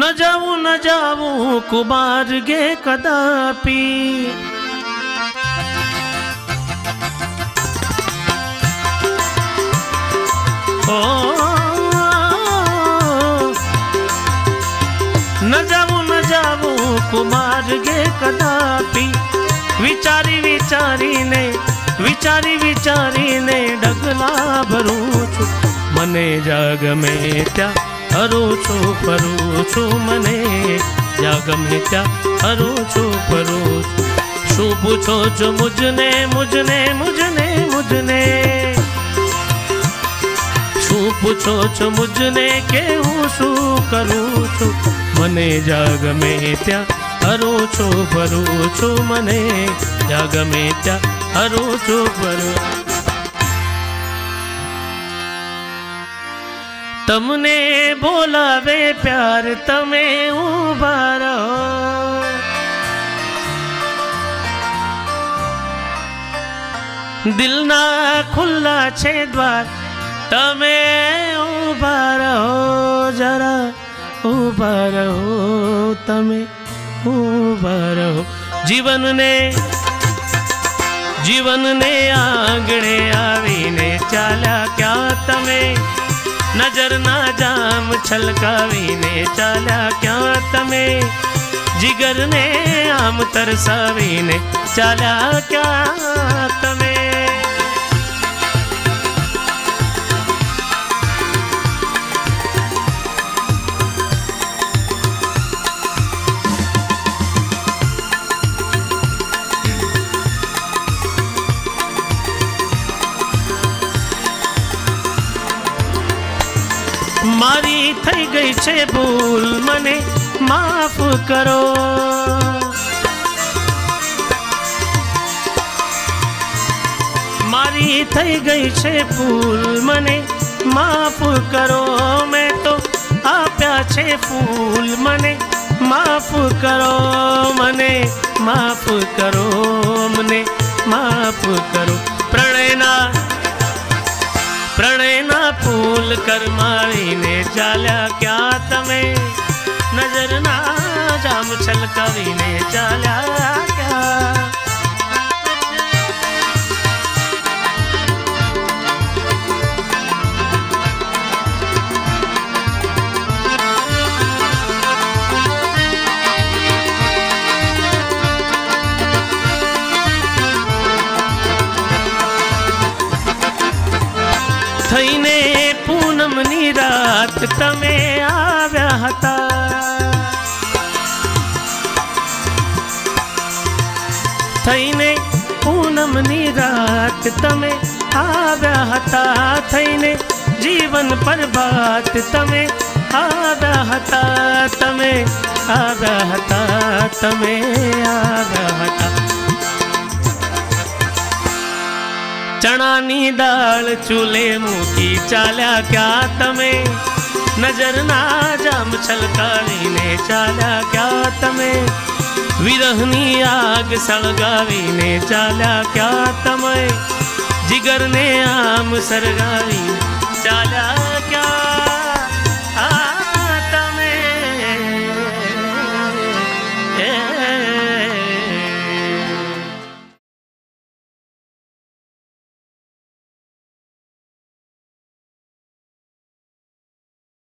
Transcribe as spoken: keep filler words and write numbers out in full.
न जाऊं न जाऊं कुमारगे कदापि, ओ न जाऊं न जाऊं कुमारगे कदापि। विचारी विचारी ने विचारी विचारी ने डगला भरूं छू मने जाग में त्या हरूं छू फरूं छू मने जाग में त्या हरूं छू फरूं छू। शू पूछो जो मुझने मुझने मुझने मुझने, शू पूछो जो मुझने के हूँ शू करूं छू मने जाग में त्या हरूं छू फरूं छू मने जाग में त्या हरूं छू फरूं। तमने बोलावे प्यार तमे उभा रहो, दिल ना खुला छे द्वार तमे उभा रहो, जरा उभा रहो तमे उभा रहो। जीवन ने जीवन ने आंगणे आवीने चाल्या क्या तमे, नजर ना जाम छलकावीने चाल्या क्या तमे, जिगर ने आम तरसावीने चाल्या क्या तमे। मारी थई गई छे भूल मने माफ करो, मारी थई गई छे भूल मने माफ करो, मैं तो आप्या छे फूल मने माफ करो, मने माफ करो मने माफ करो। प्रणयना प्रणयना फूल करमावी ने चाल्या क्या तमे, नजर ना जाम छलकावी ने चाल्या क्या। थईने पूनमनी रात तमे आव्या हता, थईने पूनमनी रात तमे आव्या हता, थईने जीवन पर बात तमे आव्या हता, तमे आव्या हता तमे आव्या हता। चणानी दाल चूल्हे मूकी चाल्या क्या तमे, नजर ना जाम छलकावी ने चाल्या क्या तमे, विरहनी आग सळगावी ने चाल्या क्या तमे, जिगर ने आम सरगावी चाल्या क्या।